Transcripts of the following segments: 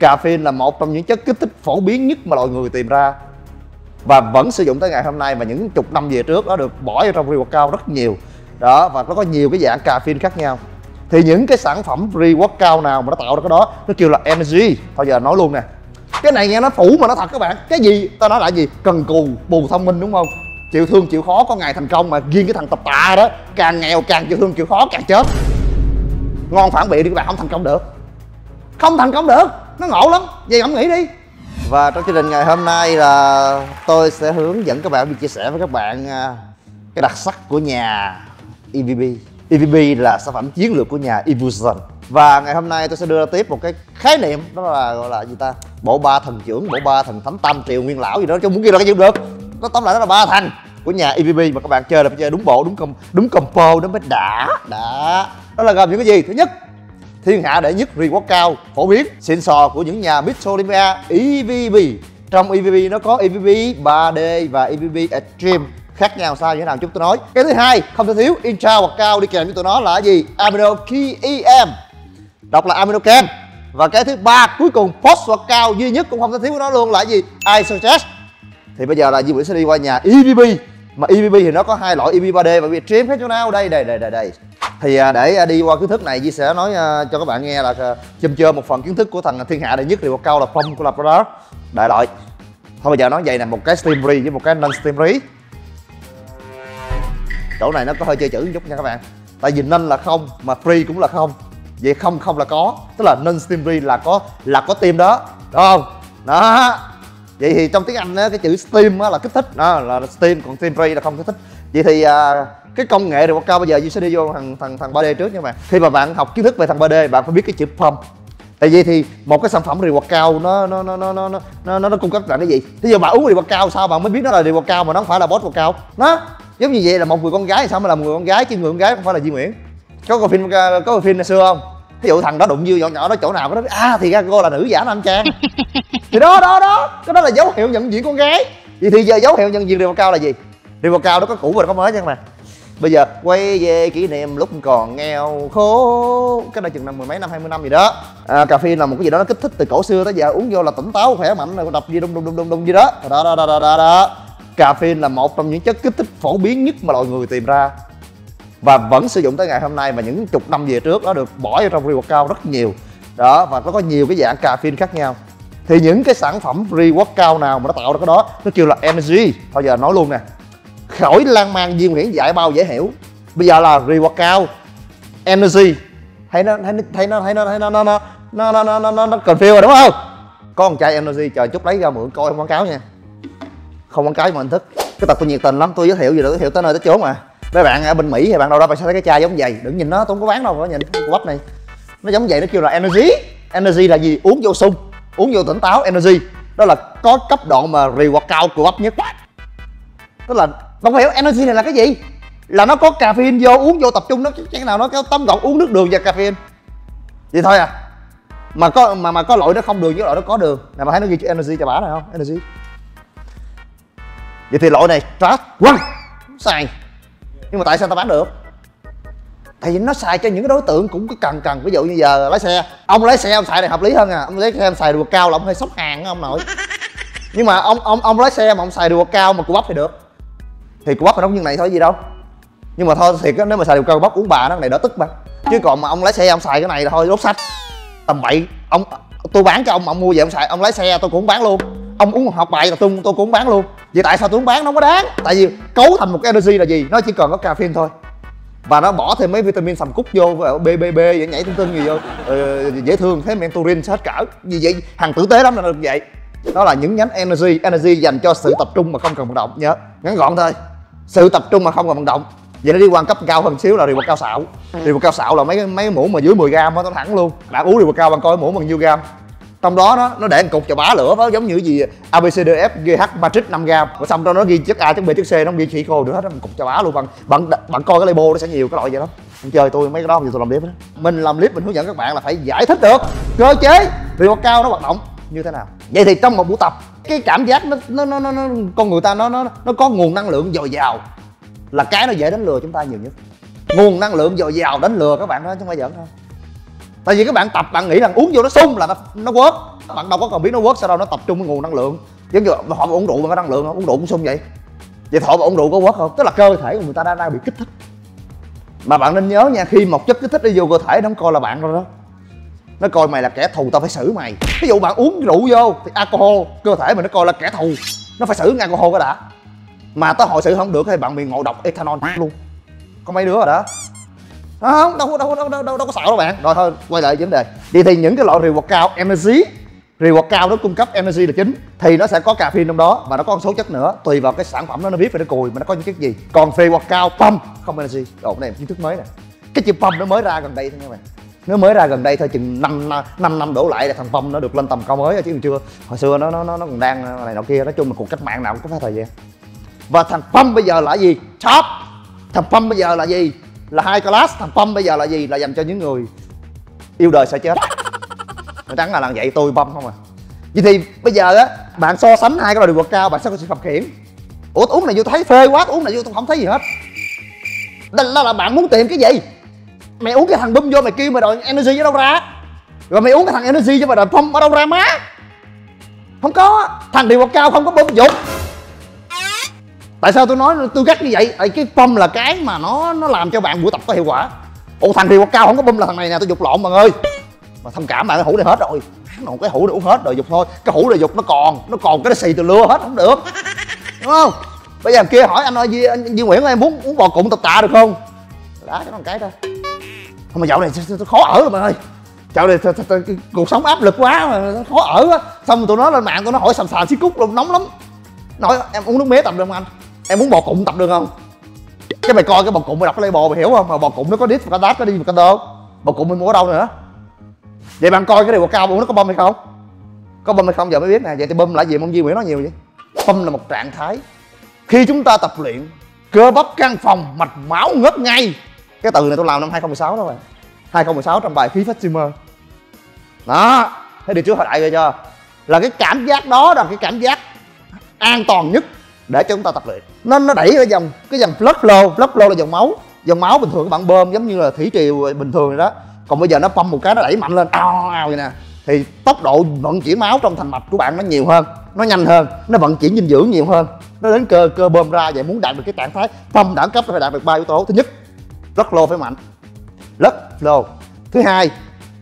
Caffeine là một trong những chất kích thích phổ biến nhất mà loài người tìm ra và vẫn sử dụng tới ngày hôm nay, và những chục năm về trước nó được bỏ vào trong pre-workout rất nhiều đó, và nó có nhiều cái dạng caffeine khác nhau. Thì những cái sản phẩm pre-workout nào mà nó tạo ra cái đó nó kêu là ENERGY. Thôi giờ nói luôn nè, cái này nghe nó phủ mà nó thật các bạn. Cái gì ta nói lại gì, cần cù bù thông minh đúng không, chịu thương chịu khó có ngày thành công. Mà riêng cái thằng tập tạ đó, càng nghèo càng chịu thương chịu khó càng chết. Ngon phản biện đi các bạn, không thành công được, không thành công được, nó ngộ lắm. Vậy bạn nghĩ đi. Và trong chương trình ngày hôm nay là tôi sẽ hướng dẫn các bạn, đi chia sẻ với các bạn cái đặc sắc của nhà EVP. EVP là sản phẩm chiến lược của nhà Evogen. Và ngày hôm nay tôi sẽ đưa ra tiếp một cái khái niệm, đó là gọi là gì ta, bộ ba thần trưởng, bộ ba thần thánh tam triều nguyên lão gì đó, chứ muốn kia là cái gì cũng được. Nó tóm lại đó là ba thành của nhà EVP, mà các bạn chơi là phải chơi đúng bộ, đúng compo nó mới đã. Đó là gồm những cái gì? Thứ nhất, thiên hạ đệ nhất re-workout phổ biến xịn sò của những nhà Mesolimia, EVP. Trong EVP nó có EVP 3D và EVP extreme. Khác nhau sao như thế nào chúng tôi nói. Cái thứ hai, không thể thiếu intra workout đi kèm với tụi nó là gì? Amino KEM, đọc là amino kem. Và cái thứ ba cuối cùng, post workout duy nhất cũng không thể thiếu của nó luôn là gì? Isotest. Thì bây giờ là Duy Nguyễn sẽ đi qua nhà EVP. Mà EVP thì nó có hai loại, EVP 3D và EVP extreme khác chỗ nào. Đây. Thì để đi qua kiến thức này, Duy sẽ nói cho các bạn nghe là chùm chơ một phần kiến thức của thằng thiên hạ đệ nhất thì workout là PUMP của Labrador. Đại loại. Thôi bây giờ nói vậy nè, một cái Stim free với một cái non Stim free. Chỗ này nó có hơi chơi chữ một chút nha các bạn. Tại vì nên là không, mà free cũng là không. Vậy không là có, tức là non Stim free là có tim đó, đúng không? Đó. Vậy thì trong tiếng Anh á, cái chữ Stim á là kích thích, đó là Stim, còn Stim free là không kích thích. Vậy thì cái công nghệ được cao bây giờ Duy sẽ đi vô thằng 3D trước nha bạn. Khi mà bạn học kiến thức về thằng 3D, bạn phải biết cái chữ pump. Tại vì thì một cái sản phẩm reward cao nó cung cấp là cái gì? Thế giờ bạn uống reward cao sao bạn mới biết nó là reward cao mà nó không phải là boss reward cao. Nó giống như vậy là một người con gái sao mà là một người con gái, chứ người con gái không phải là Duy Nguyễn. Có phim ngày xưa không? Thí dụ thằng đó đụng dư nhỏ đó chỗ nào nó nói thì ra cô là nữ giả nam trang. Thì đó, cái đó là dấu hiệu nhận diện con gái. Vậy thì giờ dấu hiệu nhận diện reward cao là gì? Reward cao nó có cũ và nó có mới nha các bạn. Bây giờ quay về kỷ niệm lúc còn nghèo khổ, cái đây chừng năm mười mấy năm, 20 năm gì đó. Caffeine là một cái gì đó nó kích thích từ cổ xưa tới giờ, uống vô là tỉnh táo khỏe mạnh rồi đập gì đùng gì đó. Đó. Caffeine là một trong những chất kích thích phổ biến nhất mà loài người tìm ra và vẫn sử dụng tới ngày hôm nay, mà những chục năm về trước nó được bỏ vô trong pre-workout rất nhiều đó, và nó có nhiều cái dạng caffeine khác nhau. Thì những cái sản phẩm pre-workout nào mà nó tạo ra cái đó nó kêu là ENERGY. Thôi giờ nói luôn nè, khỏi lan man Duy Nguyễn dạy bao dễ hiểu. Bây giờ là re-workout ENERGY. Thấy nó confuse rồi đúng không? Có con trai ENERGY chờ chút lấy ra mượn coi, không quảng cáo nha. Không quảng cáo nhưng mà anh thức. Cái tập tôi nhiệt tình lắm, tôi giới thiệu gì được, giới thiệu tới nơi tới chốn mà. Mấy bạn ở bên Mỹ hay bạn đâu đó bạn sẽ thấy cái chai giống vậy, đừng nhìn nó, tôi không có bán đâu, nó nhìn cái bắp này. Nó giống vậy nó kêu là ENERGY. ENERGY là gì? Uống vô sung, uống vô tỉnh táo ENERGY. Đó là có cấp độ mà re-workout của bắp nhất. Tức là không hiểu ENERGY này là cái gì, là nó có caffeine vô, uống vô tập trung, nó chẳng nào nó có tấm gọn uống nước đường và caffeine vậy thôi à. Mà có loại nó không đường với loại nó có đường nè, mà thấy nó ghi chữ ENERGY cho bả này không, ENERGY. Vậy thì loại này trash quăng xài, nhưng mà tại sao ta bán được? Tại vì nó xài cho những cái đối tượng cũng có cần, ví dụ như giờ lái xe, ông lái xe ông xài này hợp lý hơn à. Ông lái xe ông xài được cao là ông hơi sốc hàng ông nội, nhưng mà ông lái xe mà ông xài được cao mà cụ bắp thì được. Thì cua bắp nó như này thôi gì đâu. Nhưng mà thôi thiệt á, nếu mà xài điều cao bắp uống bà nó này đỡ tức mà. Chứ còn mà ông lái xe ông xài cái này là thôi đốt sách. Tầm bậy, ông tôi bán cho ông mua về ông xài, ông lái xe tôi cũng bán luôn. Ông uống học bài là tôi cũng bán luôn. Vậy tại sao tôi không bán, nó không có đáng. Tại vì cấu thành một cái ENERGY là gì? Nó chỉ cần có caffeine thôi. Và nó bỏ thêm mấy vitamin sầm cúc vô, BBB vậy nhảy tưng gì vô. Dễ thương thế mentorin hết cỡ. Vì vậy hàng tử tế lắm là vậy. Đó là những nhánh ENERGY dành cho sự tập trung mà không cần vận động, nhớ ngắn gọn thôi. Sự tập trung mà không còn vận động. Vậy nó đi qua cấp cao hơn xíu là rượu cao xạo. Rượu cao xạo là mấy muỗng mà dưới 10 gram nó thẳng luôn. Bạn uống rượu cao bạn coi muỗng bằng nhiêu gram. Trong đó nó để một cục cho bá lửa, nó giống như cái gì ABCDFGH matrix 5 gram. Và xong đó nó ghi chất A, chất B, chất C, nó không ghi chỉ cô được hết, một cục cho bá luôn. Bạn coi cái label nó sẽ nhiều cái loại vậy lắm. Không chơi tôi mấy cái đó thì tôi làm clip đó. Mình làm clip mình hướng dẫn các bạn là phải giải thích được cơ chế rượu cao nó hoạt động như thế nào. Vậy thì trong một buổi tập cái cảm giác nó con người ta nó có nguồn năng lượng dồi dào là cái nó dễ đánh lừa chúng ta nhiều nhất. Nguồn năng lượng dồi dào đánh lừa các bạn đó chứ không phải giỡn đâu. Tại vì các bạn tập bạn nghĩ rằng uống vô nó sung là nó work. Bạn đâu có cần biết nó work sao đâu, nó tập trung cái nguồn năng lượng. Giống như họ uống rượu mà có năng lượng không? Uống rượu cũng sung vậy. Vậy thọ mà uống rượu có work không? Tức là cơ thể của người ta đang bị kích thích. Mà bạn nên nhớ nha, khi một chất kích thích đi vô cơ thể nó không coi là bạn rồi đó. Nó coi mày là kẻ thù, tao phải xử mày. Ví dụ bạn uống rượu vô thì alcohol, cơ thể mình nó coi là kẻ thù, nó phải xử alcohol cái đã. Mà tới hội xử không được thì bạn bị ngộ độc ethanol luôn. Có mấy đứa rồi đó. Không, đâu có xạo đâu bạn. Rồi thôi, quay lại vấn đề. Vậy thì những cái loại rượu cao energy, rượu cao nó cung cấp energy là chính, thì nó sẽ có caffeine trong đó và nó có một số chất nữa, tùy vào cái sản phẩm đó nó viết về nó cùi mà nó có những cái gì. Còn phê hoặc cao pump không energy. Ồ, cái này kiến thức mới nè. Cái chữ pump nó mới ra gần đây thôi nha bạn. Nó mới ra gần đây thôi, chừng 5 năm đổ lại là thằng pump nó được lên tầm cao mới, chứ chưa. Hồi xưa nó còn đang này nọ kia, nói chung là cuộc cách mạng nào cũng có phải thời gian. Và thằng pump bây giờ là gì? Top. Thằng pump bây giờ là gì? Là high class. Thằng pump bây giờ là gì? Là dành cho những người yêu đời sợ chết. Nói trắng là vậy, tôi pump không à. Vậy thì bây giờ á, bạn so sánh hai cái loại đường cao, bạn sẽ có sự khập khiễng. Ủa uống này vô thấy phê quá, uống này vô tôi không thấy gì hết. Đó là bạn muốn tìm cái gì? Mày uống cái thằng bum vô mày kêu mày đòi energy ở đâu ra? Rồi mày uống cái thằng energy cho mày đòi pump ở đâu ra má? Không có, thằng điều cao không có bum dục. Tại sao tôi nói tôi gắt như vậy? Tại cái pump là cái mà nó làm cho bạn buổi tập có hiệu quả. Ủa thằng điều cao không có pump là thằng này nè, tôi dục lộn bạn ơi. Mà thông cảm bạn, cái hũ này hết rồi. Cái hũ này uống hết rồi dục thôi. Cái hũ này dục nó còn cái xì từ lưa hết không được. Đúng không? Bây giờ kia hỏi anh ơi Duy Nguyễn ơi, em muốn bò cụm tập tạ được không? Đá cho nó một cái thôi. Mà dạo này tôi khó ở rồi bạn ơi. Dạo này cuộc sống áp lực quá mà khó ở á. Xong tụi nó lên mạng tụi nó hỏi sàm xí cút luôn, nóng lắm. Nói em uống nước mía tập được không anh? Em muốn bò cụm tập được không? Cái mày coi cái bò cụm mày đọc cái label mày hiểu không? Mà bò cụm nó có disc, có đáp, có đi một cando. Bò cụm mày mua ở đâu nữa? Vậy bạn coi cái điều cao uống nó có bơm hay không? Có bơm hay không giờ mới biết nè. Vậy thì bơm là gì mà ông Duy Nguyễn nói nhiều vậy? Bơm là một trạng thái khi chúng ta tập luyện cơ bắp căng phòng, mạch máu ngất ngay. Cái từ này tôi làm năm 2016 đó bạn. 2016 trong bài khí phát streamer. Đó, thấy điều trước hồi đại rồi chưa? Là cái cảm giác đó là cái cảm giác an toàn nhất để cho chúng ta tập luyện. Nó đẩy ở dòng cái dòng blood flow là dòng máu bình thường các bạn bơm giống như là thủy triều bình thường rồi đó. Còn bây giờ nó pump một cái nó đẩy mạnh lên ao ao vậy nè, thì tốc độ vận chuyển máu trong thành mạch của bạn nó nhiều hơn, nó nhanh hơn, nó vận chuyển dinh dưỡng nhiều hơn, nó đến cơ bơm ra. Vậy muốn đạt được cái trạng thái pump đẳng cấp phải đạt được ba yếu tố. Thứ nhất, blood flow phải mạnh, blood flow. Thứ hai,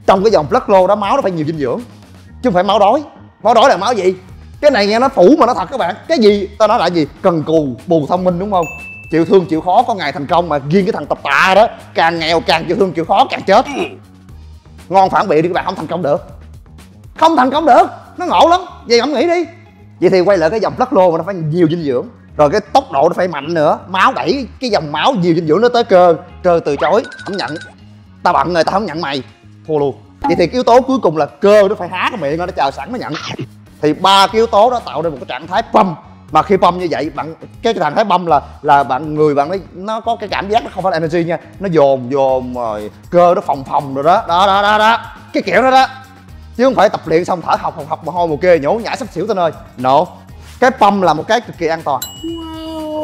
trong cái dòng blood flow đó máu nó phải nhiều dinh dưỡng chứ không phải máu đói. Máu đói là máu gì? Cái này nghe nó phủ mà nó thật các bạn. Cái gì tao nói lại gì? Cần cù, bù thông minh, đúng không? Chịu thương chịu khó có ngày thành công. Mà riêng cái thằng tập tạ đó, càng nghèo càng chịu thương chịu khó càng chết. Ngon phản biện đi các bạn, không thành công được. Không thành công được, nó ngộ lắm. Vậy ngẫm nghĩ đi. Vậy thì quay lại cái dòng blood flow mà nó phải nhiều dinh dưỡng. Rồi cái tốc độ nó phải mạnh nữa. Máu đẩy cái dòng máu nhiều dinh dưỡng nó tới cơ. Cơ từ chối, không nhận. Ta bận rồi, ta không nhận mày, thua luôn. Vậy thì cái yếu tố cuối cùng là cơ nó phải há cái miệng nó chờ sẵn nó nhận. Thì ba cái yếu tố đó tạo ra một cái trạng thái pump. Mà khi pump như vậy bạn, cái trạng thái pump là bạn người bạn ấy, nó có cái cảm giác nó không phải là energy nha, nó dồn rồi cơ nó phồng rồi đó. Đó cái kiểu đó đó, chứ không phải tập luyện xong thở học mà hôi mồ kê nhổ nhả sắp xỉu tên ơi. No, cái pump là một cái cực kỳ an toàn.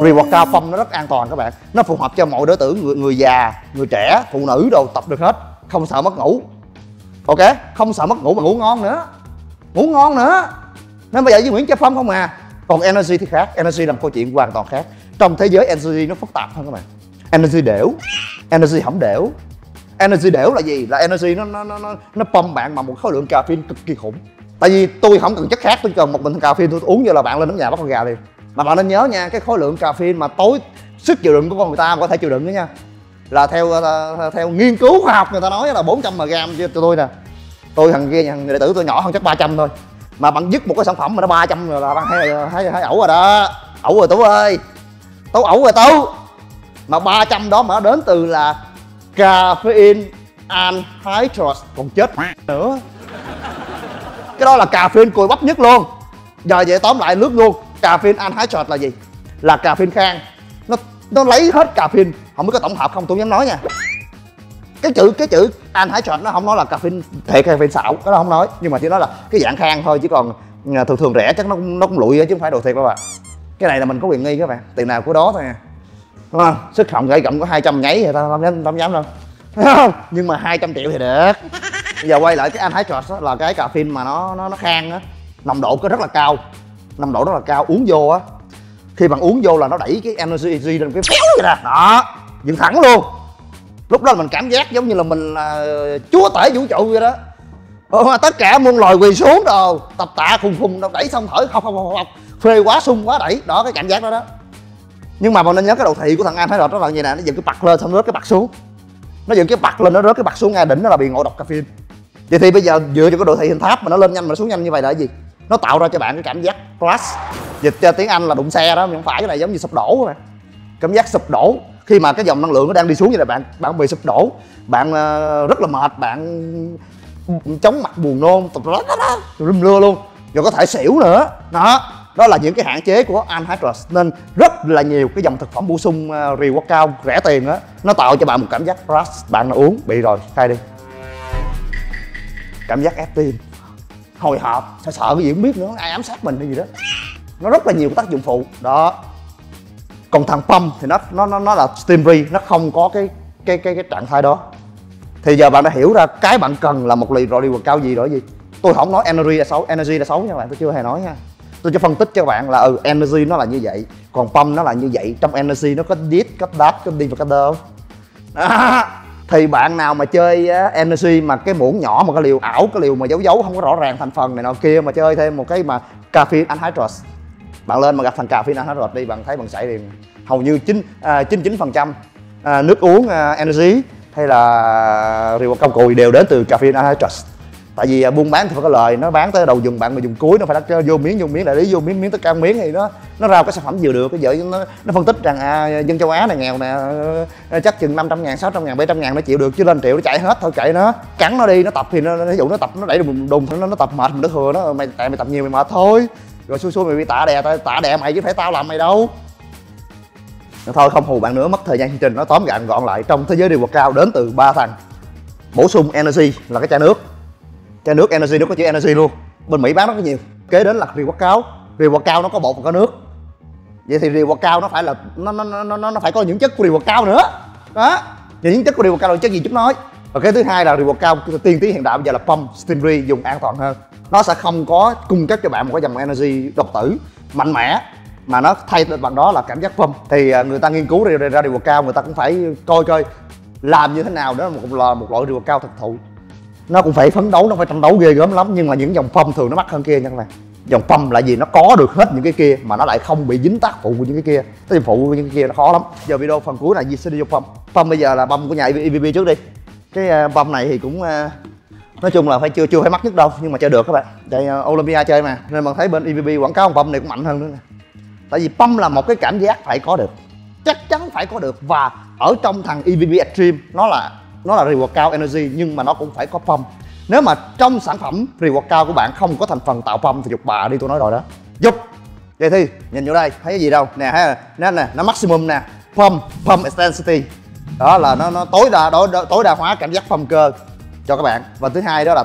Re-workout pump nó rất an toàn các bạn, nó phù hợp cho mọi đối tượng, người già, người trẻ, phụ nữ đồ tập được hết, không sợ mất ngủ. Ok, không sợ mất ngủ mà ngủ ngon nữa, ngủ ngon nữa. Nên bây giờ Duy Nguyễn chơi pump không à. Còn energy thì khác, energy là một câu chuyện hoàn toàn khác. Trong thế giới energy nó phức tạp hơn các bạn. Energy đểu, energy hổng đểu. Energy đểu là gì? Là energy nó pump bạn bằng một khối lượng caffeine cực kỳ khủng. Tại vì tôi không cần chất khác, tôi cần một mình caffeine tôi uống vô là bạn lên đến nhà bắt con gà liền. Mà bạn nên nhớ nha, cái khối lượng caffeine mà tối sức chịu đựng của con người ta có thể chịu đựng nữa nha. Là theo nghiên cứu khoa học người ta nói là 400mg cho tôi nè. Tôi thằng kia thằng đệ tử tôi nhỏ hơn chắc 300 thôi. Mà bạn dứt một cái sản phẩm mà nó 300 rồi là bạn thấy ẩu rồi đó. Ẩu rồi Tú ơi, Tú ẩu rồi Tú. Mà 300 đó mà nó đến từ là Caffeine Anhydrous. Còn chết nữa. Cái đó là caffeine cùi bắp nhất luôn. Giờ vậy tóm lại lướt luôn. Caffeine Anhydrous là gì? Là caffeine khang. Nó lấy hết caffeine. Không biết có tổng hợp không, tôi dám nói nha. Cái chữ Anhydrous nó không nói là caffeine thiệt hay caffeine xạo, cái đó không nói. Nhưng mà chỉ nói là cái dạng khang thôi, chứ còn thường rẻ chắc nó cũng lụi chứ không phải đồ thiệt đâu ạ. Cái này là mình có quyền nghi các bạn, tiền nào của đó thôi à. Đúng không? Sức hỏng gãy gặm có 200 nháy thì tao không dám đâu. Nhưng mà 200 triệu thì được. Giờ quay lại cái anhydrous đó, là cái caffeine mà nó khang á, nồng độ rất là cao, nồng độ rất là cao. Uống vô á, khi bạn uống vô là nó đẩy cái energy lên cái phéo vậy nè, đó, dựng thẳng luôn. Lúc đó mình cảm giác giống như là mình là chúa tể vũ trụ vậy đó. Tất cả muôn loài quỳ xuống rồi, tập tạ khùng khùng, đâu đẩy xong thở không, phê quá sung quá đẩy, đó cái cảm giác đó đó. Nhưng mà mình nên nhớ cái đồ thị của thằng An thấy rồi, đó là như này, nó dựng cái bạc lên xong nó rớt cái bạc xuống, nó dựng cái bạc lên nó rớt cái bạc xuống, ngay đỉnh nó là bị ngộ độc caffeine. Vậy thì bây giờ dựa vào cái đồ thị hình tháp mà nó lên nhanh mà nó xuống nhanh như vậy là cái gì? Nó tạo ra cho bạn cái cảm giác crash, dịch cho tiếng Anh là đụng xe đó, nhưng không phải, cái này giống như sụp đổ mà. Cảm giác sụp đổ khi mà cái dòng năng lượng nó đang đi xuống như là bạn bị sụp đổ, bạn rất là mệt, bạn chóng mặt buồn nôn, tụm lum lưa luôn, rồi có thể xỉu nữa đó. Đó là những cái hạn chế của anhydrous, nên rất là nhiều cái dòng thực phẩm bổ sung re-workout rẻ tiền á, nó tạo cho bạn một cảm giác crash, bạn nó uống bị rồi khai đi, cảm giác ép tim, hồi hộp, sợ cái gì không biết nữa, ai ám sát mình hay gì đó, nó rất là nhiều tác dụng phụ đó. Còn thằng PUMP thì nó là Stim free, nó không có cái trạng thái đó. Thì giờ bạn đã hiểu ra cái bạn cần là một lì rồi cao gì rồi gì. Tôi không nói energy là xấu nha bạn, tôi chưa hề nói nha. Tôi chỉ phân tích cho bạn là energy nó là như vậy, còn PUMP nó là như vậy. Trong energy nó có dít, có đáp, có đi và có đơ. Thì bạn nào mà chơi energy mà cái muỗng nhỏ mà cái liều ảo, cái liều mà giấu không có rõ ràng thành phần này nọ kia, mà chơi thêm một cái mà caffeine anhydrous, bạn lên mà gặp thằng caffeine anhydrous đi, bạn thấy bạn chạy liền. Hầu như 99% nước uống energy hay là rượu công cùi đều đến từ caffeine anhydrous. Tại vì buôn bán thì phải có lời, nó bán tới đầu dùng bạn mà dùng cuối, nó phải đặt vô miếng đại lý vô miếng tất cả miếng thì nó ra cái sản phẩm vừa được. Cái vợ nó phân tích rằng dân châu Á này nghèo nè, chắc chừng 500.000, 600.000, 700.000 nó chịu được, chứ lên triệu nó chạy hết thôi, chạy nó cắn nó đi, nó tập thì ví dụ nó tập nó đẩy đùng nó tập mệt mình nó thừa nó, mày tại mày tập nhiều mày mệt thôi, rồi xui xui mày bị tả đè mày chứ phải tao làm mày đâu. Thôi không hù bạn nữa, mất thời gian chương trình, nó tóm gọn lại trong thế giới điều cao đến từ ba thằng bổ sung energy là cái chai nước. Chai nước energy nó có chữ energy luôn, bên Mỹ bán rất nhiều. Kế đến là re-workout, re-workout nó có bột và có nước. Vậy thì re-workout nó phải là nó phải có những chất của re-workout nữa. Đó. Vậy những chất của re-workout là chất gì chúng nói. Và cái thứ hai là re-workout tiên tiến hiện đại bây giờ là PUMP Stim free, dùng an toàn hơn. Nó sẽ không có cung cấp cho bạn một cái dòng energy độc tử mạnh mẽ, mà nó thay bằng đó là cảm giác PUMP. Thì người ta nghiên cứu ra điều cao, người ta cũng phải coi làm như thế nào đó là một loại điều cao thực thụ. Nó cũng phải phấn đấu, nó phải tranh đấu ghê gớm lắm. Nhưng mà những dòng PUMP thường nó mắc hơn kia nha các bạn. Dòng PUMP là gì? Nó có được hết những cái kia mà nó lại không bị dính tác phụ của những cái kia. Tác phụ của những cái kia nó khó lắm. Giờ video phần cuối là gì sẽ đi vô PUMP. PUMP bây giờ là PUMP của nhà EVP trước đi. Cái PUMP này thì cũng nói chung là phải chưa phải mắc nhất đâu, nhưng mà chơi được các bạn. Chạy Olympia chơi mà, nên bạn thấy bên EVP quảng cáo PUMP này cũng mạnh hơn nữa nè. Tại vì PUMP là một cái cảm giác phải có được, chắc chắn phải có được. Và ở trong thằng EVP extreme nó là re-workout energy, nhưng mà nó cũng phải có PUMP. Nếu mà trong sản phẩm re-workout của bạn không có thành phần tạo PUMP thì dục bà đi, tôi nói rồi đó, dục. Vậy thì nhìn vô đây thấy cái gì đâu nè, thấy nè, nó maximum nè, PUMP intensity, đó là nó tối đa hóa cảm giác PUMP cơ cho các bạn. Và thứ hai đó là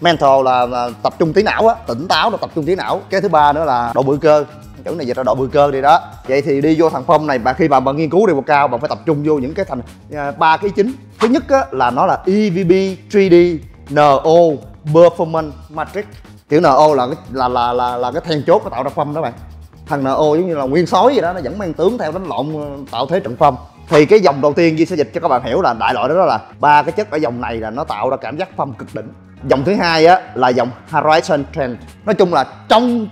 mental là tập trung trí não á, tỉnh táo là tập trung trí não. Cái thứ ba nữa là độ bự cơ, chữ này dịch ra độ bự cơ đi đó. Vậy thì đi vô thằng PUMP này, khi mà bạn nghiên cứu điều cao, bạn phải tập trung vô những cái thành ba cái chính. Thứ nhất á, là nó là EVP 3D NO Performance Matrix. Chữ NO là cái then chốt nó tạo ra PUMP đó bạn. Thằng NO giống như là nguyên sói vậy đó, nó vẫn mang tướng theo đánh lộn tạo thế trận PUMP. Thì cái dòng đầu tiên Duy sẽ dịch cho các bạn hiểu là đại loại đó là ba cái chất ở dòng này là nó tạo ra cảm giác PUMP cực đỉnh. Dòng thứ hai á là dòng Horizon Trend. Nói chung là trong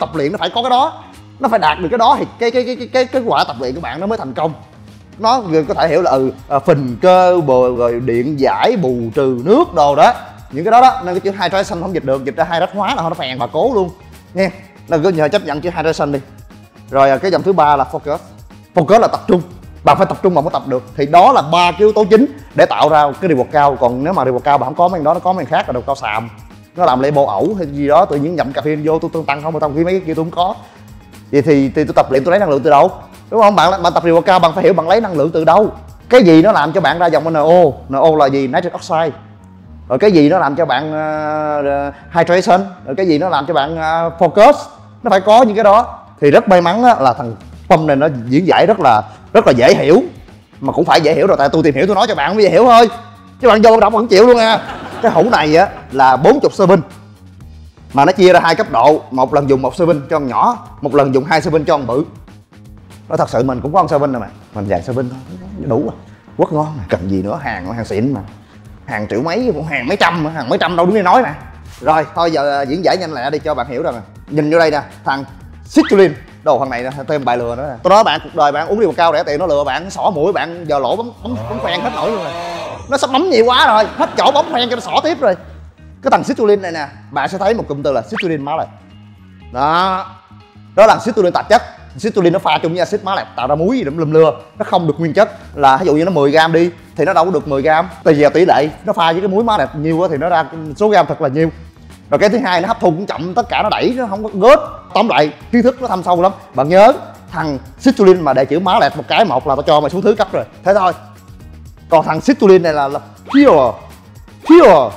tập luyện nó phải có cái đó, nó phải đạt được cái đó thì cái kết quả tập luyện của bạn nó mới thành công. Nó người có thể hiểu là phình cơ bồ, rồi điện giải, bù trừ nước đồ đó, những cái đó đó. Nên cái chữ Hydration không dịch được, dịch ra Hydrat hóa là nó phèn bà cố luôn nha. Nên cứ nhờ chấp nhận chữ Hydration đi. Rồi cái dòng thứ ba là Focus. Focus là tập trung, bạn phải tập trung mà mới tập được. Thì đó là ba yếu tố chính để tạo ra cái reward cao. Còn nếu mà reward cao bạn không có mấy đó, nó có mấy khác là đầu cao xàm, nó làm label ẩu hay gì đó, tự nhiên nhậm caffeine vô tôi tăng không, mà tăng khi mấy cái kia tôi không có. Vậy thì tôi tập luyện tôi lấy năng lượng từ đâu, đúng không bạn? Bạn tập reward cao bạn phải hiểu bạn lấy năng lượng từ đâu. Cái gì nó làm cho bạn ra dòng NO là gì? Nitric Oxide. Rồi cái gì nó làm cho bạn hydration, rồi cái gì nó làm cho bạn focus, nó phải có những cái đó. Thì rất may mắn là thằng PUMP này nó diễn giải rất là dễ hiểu, mà cũng phải dễ hiểu rồi, tại tôi tìm hiểu tôi nói cho bạn cũng dễ hiểu thôi. chứ bạn vô vận động vẫn chịu luôn nha. Cái hũ này á là 40 sơ binh mà nó chia ra hai cấp độ, một lần dùng một sơ binh cho con nhỏ, một lần dùng hai sơ binh cho con bự. Nó thật sự mình cũng có con sơ binh rồi mà mình dàn sơ binh thôi đủ rồi, quất ngon mà. Cần gì nữa, hàng xịn mà, hàng triệu mấy cũng hàng mấy trăm đâu, đúng như nói nè. Rồi thôi giờ diễn giải nhanh lẹ đi cho bạn hiểu rồi nè. Nhìn vô đây nè, thằng Citrulline, đồ thằng này thêm bài lừa nữa nè. Tôi nói bạn, cuộc đời bạn uống liều cao rẻ tiền nó lừa bạn, xỏ mũi bạn giờ lỗ bấm phèn hết nổi luôn rồi. Nó sắp bấm nhiều quá rồi, hết chỗ bấm phèn cho nó xỏ tiếp rồi. Cái thằng Citrulline này nè, bạn sẽ thấy một cụm từ là Citrulline Malate. Đó, đó là Citrulline tạp chất. Citrulline nó pha chung với axit Malate tạo ra muối lùm lừa, nó không được nguyên chất. Là ví dụ như nó 10g đi thì nó đâu có được 10g. Tùy vào tỷ lệ nó pha với cái muối Malate nhiều quá thì nó ra số gam thật là nhiều. Rồi cái thứ hai nó hấp thu cũng chậm, tất cả nó đẩy nó không có gớt. Tóm lại kiến thức nó thâm sâu lắm. Bạn nhớ thằng Citrulline mà để chữ Malate một cái một là tao cho mày xuống thứ cấp rồi, thế thôi. Còn thằng Citrulline này là pure, pure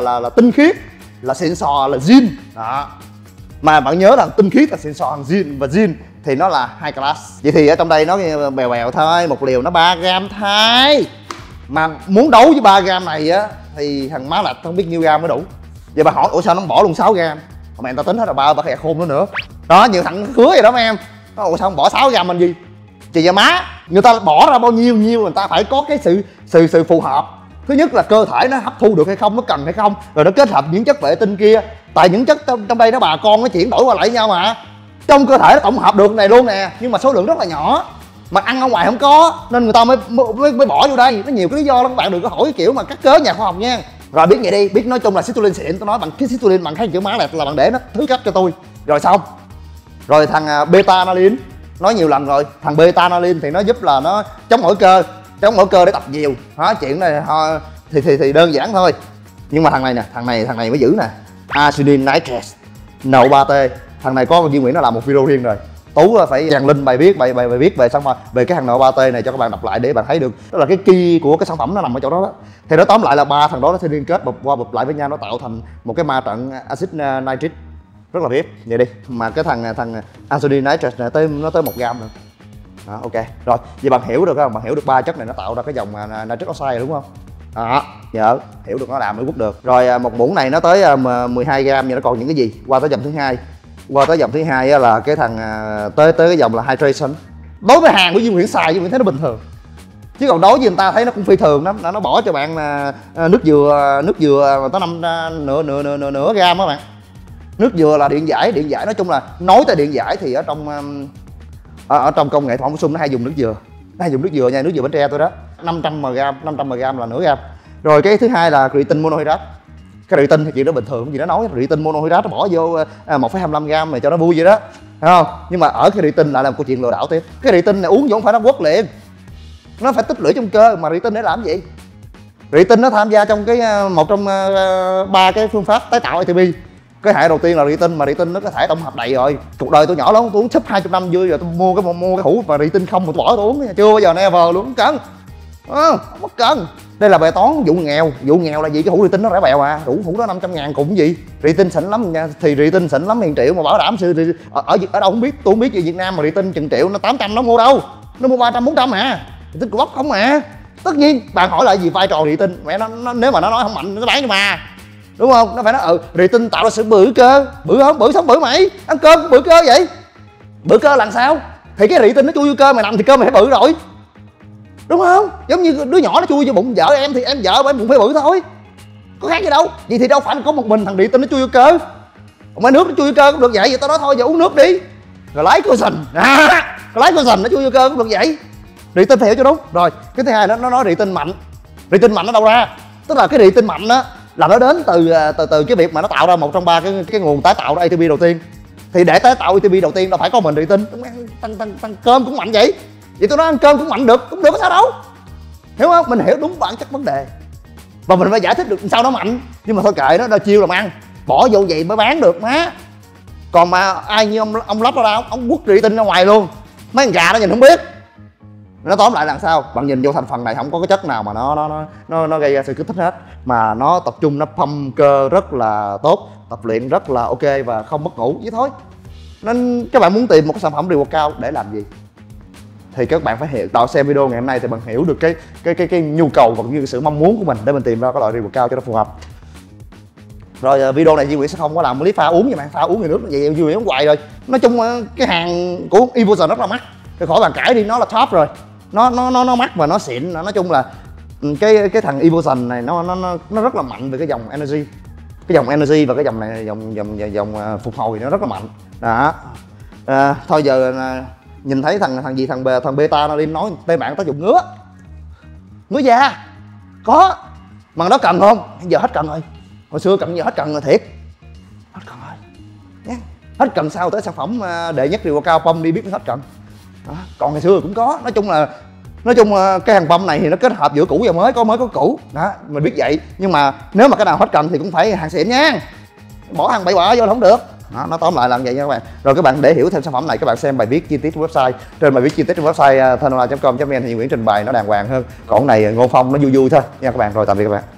là tinh khiết, là xịn sò, là zin đó. Mà bạn nhớ rằng tinh khiết là xịn sò, zin và zin thì nó là high class. Vậy thì ở trong đây nó bèo bèo thôi, một liều nó 3g thôi. Mà muốn đấu với 3g này á thì thằng má lạch không biết nhiêu gam mới đủ. Vậy bà hỏi ủa sao nó bỏ luôn 6g? Mà em tao tính hết rồi bà khè khôn nữa Đó, nhiều thằng khứa vậy đó mấy em. Ủa sao không bỏ 6g làm gì? Chị và má, người ta bỏ ra bao nhiêu người ta phải có cái sự phù hợp. Thứ nhất là cơ thể nó hấp thu được hay không, nó cần hay không, rồi nó kết hợp những chất vệ tinh kia. Tại những chất trong đây nó bà con nó chuyển đổi qua lại nhau mà. Trong cơ thể nó tổng hợp được này luôn nè, nhưng mà số lượng rất là nhỏ. Mà ăn ở ngoài không có, nên người ta mới bỏ vô đây. Nó nhiều cái lý do lắm, các bạn đừng có hỏi cái kiểu mà cắt cớ nhà khoa học nha. Rồi biết vậy đi, biết nói chung là Citrulline xịn, tôi nói bằng cái Citrulline bằng cái chữ má là bạn để nó thứ cấp cho tôi. Rồi xong. Rồi thằng beta alanine nói nhiều lần rồi, thằng beta alanine thì nó giúp là nó chống mỏi cơ, để tập nhiều. Đó, chuyện này thì đơn giản thôi. Nhưng mà thằng này nè, thằng này mới giữ nè. Arginine nitrate NO3T. Thằng này có Duy Nguyễn nó làm một video riêng rồi. Tú phải dàn link bài viết về sản phẩm về cái thằng NO3T này cho các bạn đọc lại để bạn thấy được. Đó là cái key của cái sản phẩm nó nằm ở chỗ đó đó. Thì nó tóm lại là ba thằng đó nó sẽ liên kết bập lại với nhau, nó tạo thành một cái ma trận axit nitric rất là biết vậy đi. Mà cái thằng arginine nitrate này nó tới 1g nữa. Đó, ok. Rồi, vậy bạn hiểu được không? Bạn hiểu được ba chất này nó tạo ra cái dòng nitric oxide đúng không? Đó, nhớ hiểu được nó làm mới quất được. Rồi một muỗng này nó tới 12g, vậy nó còn những cái gì? Qua tới dòng thứ hai. Là cái thằng tới cái dòng là hydration. Đối với hàng của Duy Nguyễn xài, Duy Nguyễn thấy nó bình thường. Chứ còn đối với người ta thấy nó cũng phi thường lắm. Nó bỏ cho bạn nước dừa tới nửa gam á bạn. Nước dừa là điện giải, nói chung là nói tới điện giải thì ở trong công nghệ thực phẩm bổ sung nó hay dùng nước dừa. Nó hay dùng nước dừa nha, nước dừa Bến Tre tôi đó. 500mg là nửa gam. Rồi cái thứ hai là creatine monohydrate. Cái creatine thì chuyện đó bình thường, gì nó nói creatine monohydrate nó bỏ vô 1,25g mà cho nó vui vậy đó, thấy không? Nhưng mà ở cái creatine lại là một câu chuyện lừa đảo tiếp. Cái creatine này uống vô không phải nó quất liền, nó phải tích lũy trong cơ. Mà creatine để làm gì? Creatine nó tham gia trong cái một trong ba cái phương pháp tái tạo ATP. Cái hệ đầu tiên là creatine, mà creatine nó có thể tổng hợp đầy rồi. Cuộc đời tôi nhỏ lắm, tôi uống súp 200 năm vui rồi, tôi mua cái hũ mà creatine không mà tôi bỏ tôi uống, chưa bao giờ never luôn, không cần. Không có cần. Đây là bài toán vụ nghèo. Vụ nghèo là gì? Cái hũ creatine nó rẻ bèo à, hũ đó 500.000 cũng gì. Creatine xịn lắm nha, thì creatine xịn lắm, 1.000 triệu mà bảo đảm sự ở đâu không biết, tôi không biết. Về Việt Nam mà creatine chừng triệu nó 800 nó mua đâu, nó mua 300-400 à, creatine của bóc không à. Tất nhiên bạn hỏi lại gì vai trò creatine, mẹ nó nếu mà nó nói không mạnh nó bán mà, đúng không? Nó phải nói creatine tạo ra sự bự cơ, bự không bự sống bự mày, ăn cơm cũng bự cơ vậy, bự cơ làm sao? Thì cái creatine nó chui vô cơ mày nằm thì cơ mày phải bự rồi, đúng không? Giống như đứa nhỏ nó chui vô bụng vợ em thì em vợ em cũng phải bự thôi, có khác gì đâu. Vậy thì đâu phải là có một mình thằng creatine nó chui vô cơ, mấy nước nó chui vô cơ cũng được vậy. Vậy tao nói thôi giờ uống nước đi, rồi lái cô sình lái cô sình nó chui vô cơ cũng được vậy. Creatine phải hiểu cho đúng. Rồi cái thứ hai đó, nó nói creatine mạnh. Creatine mạnh ở đâu ra? Tức là cái creatine mạnh đó là nó đến từ cái việc mà nó tạo ra một trong ba cái nguồn tái tạo ra ATP đầu tiên. Thì để tái tạo ATP đầu tiên là phải có mình creatine. Tăng cơm cũng mạnh vậy. Vậy tôi nói ăn cơm cũng mạnh được, cũng được có sao đâu, hiểu không? Mình hiểu đúng bản chất vấn đề và mình phải giải thích được sao nó mạnh. Nhưng mà thôi kệ nó, chiêu làm ăn, bỏ vô vậy mới bán được má. Còn mà ai như ông lắp nó ra, ông quất creatine ra ngoài luôn, mấy thằng gà nó nhìn không biết. Nó tóm lại là sao? Bạn nhìn vô thành phần này không có cái chất nào mà nó gây ra sự kích thích hết, mà nó tập trung, nó pump cơ rất là tốt, tập luyện rất là ok và không mất ngủ, vậy thôi. Nên các bạn muốn tìm một cái sản phẩm reward cao để làm gì? thì các bạn phải hiểu, tạo xem video ngày hôm nay thì bạn hiểu được cái nhu cầu và cũng như cái sự mong muốn của mình để mình tìm ra cái loại rượu cao cho nó phù hợp. Rồi video này Duy Nguyễn sẽ không có làm một clip pha uống, nhưng mà pha uống thì nước vậy Duy Nguyễn uống hoài rồi. Nói chung cái hàng của Evogen rất là mắc, thì khỏi bàn cãi đi, nó là top rồi, nó mắc và nó xịn. Nói chung là cái thằng Evogen này nó rất là mạnh về cái dòng energy, và cái dòng này dòng phục hồi nó rất là mạnh đó. Thôi giờ nhìn thấy thằng beta alanine nói tê bạn tác dụng ngứa da có mà nó cần không, giờ hết cần rồi. Hồi xưa cần, giờ hết cần rồi, thiệt hết cần rồi nhé. Hết cần sao tới sản phẩm đệ nhất rượu cao PUMP đi biết nó hết cần đó. Còn ngày xưa cũng có, nói chung là cái hàng PUMP này thì nó kết hợp giữa cũ và mới có cũ đó, mình biết vậy. Nhưng mà nếu mà cái nào hết cần thì cũng phải hàng xịn nha, bỏ hàng bậy bạ vô là không được. Đó, nó tóm lại là như vậy nha các bạn. Rồi các bạn để hiểu thêm sản phẩm này, các bạn xem bài viết chi tiết trên website. Trên bài viết chi tiết trên website TheHinhOnline.com.vn thì Nguyễn trình bày nó đàng hoàng hơn. Còn này Ngô Phong nó vui vui thôi nha các bạn. Rồi tạm biệt các bạn.